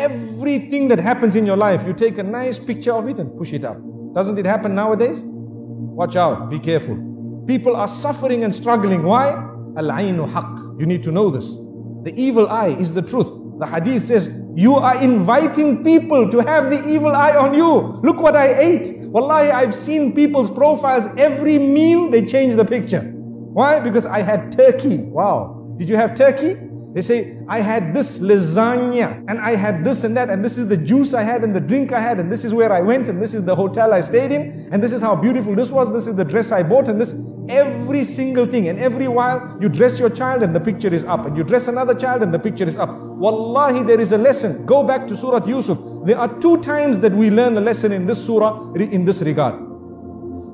everything that happens in your life, you take a nice picture of it and push it up. Doesn't it happen nowadays? Watch out, be careful. People are suffering and struggling. Why? Al-aynu haq. You need to know this. The evil eye is the truth. The hadith says, you are inviting people to have the evil eye on you. Look what I ate. Wallahi, I've seen people's profiles. Every meal, they change the picture. Why? Because I had turkey. Wow. Did you have turkey? They say, I had this lasagna, and I had this and that, and this is the juice I had, and the drink I had, and this is where I went, and this is the hotel I stayed in, and this is how beautiful this was, this is the dress I bought, and this, every single thing. And every while, you dress your child and the picture is up, and you dress another child and the picture is up. Wallahi, there is a lesson. Go back to Surat Yusuf. There are two times that we learn a lesson in this surah, in this regard.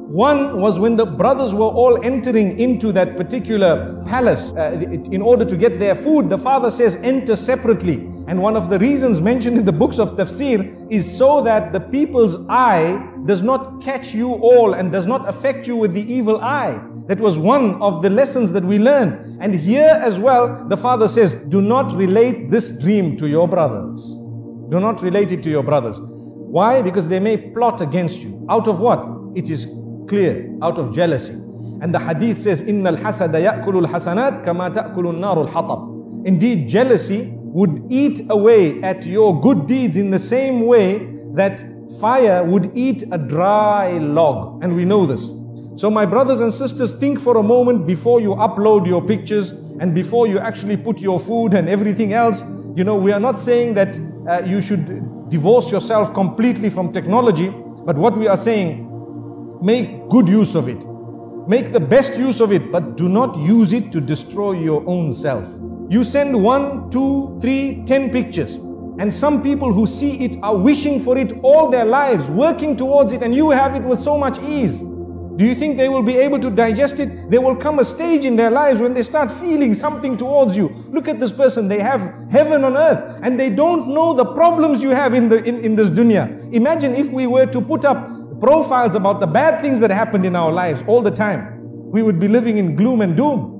One was when the brothers were all entering into that particular palace in order to get their food. The father says, enter separately. And one of the reasons mentioned in the books of tafsir is so that the people's eye does not catch you all and does not affect you with the evil eye. That was one of the lessons that we learned. And here as well, the father says, do not relate this dream to your brothers. Do not relate it to your brothers. Why? Because they may plot against you. Out of what? It is clear, out of jealousy. And the hadith says, Innal hasada ya'kulul hasanat kama ta'kulun narul hatab. Indeed, jealousy would eat away at your good deeds in the same way that fire would eat a dry log. And we know this. So my brothers and sisters, think for a moment before you upload your pictures and before you actually put your food and everything else. You know, we are not saying that you should divorce yourself completely from technology, but what we are saying, make good use of it. Make the best use of it, but do not use it to destroy your own self. You send 1, 2, 3, 10 pictures, and some people who see it are wishing for it all their lives, working towards it, and you have it with so much ease. Do you think they will be able to digest it? There will come a stage in their lives when they start feeling something towards you. Look at this person, they have heaven on earth, and they don't know the problems you have in this dunya. Imagine if we were to put up profiles about the bad things that happened in our lives all the time. We would be living in gloom and doom.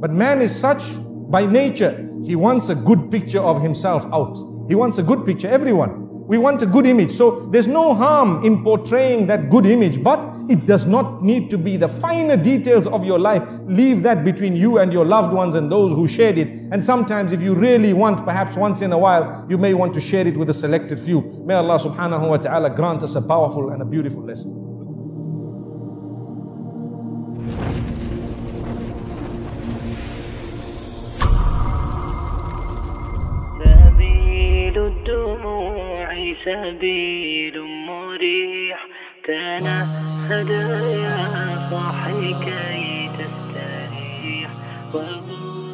But man is such by nature. He wants a good picture of himself out. He wants a good picture, everyone. We want a good image. So there's no harm in portraying that good image, but it does not need to be the finer details of your life. Leave that between you and your loved ones and those who shared it. And sometimes if you really want, perhaps once in a while, you may want to share it with a selected few. May Allah subhanahu wa ta'ala grant us a powerful and a beautiful lesson. سبيل مريح تنهد يا صاحي كي تستريح